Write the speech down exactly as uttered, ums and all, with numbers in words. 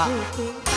hak.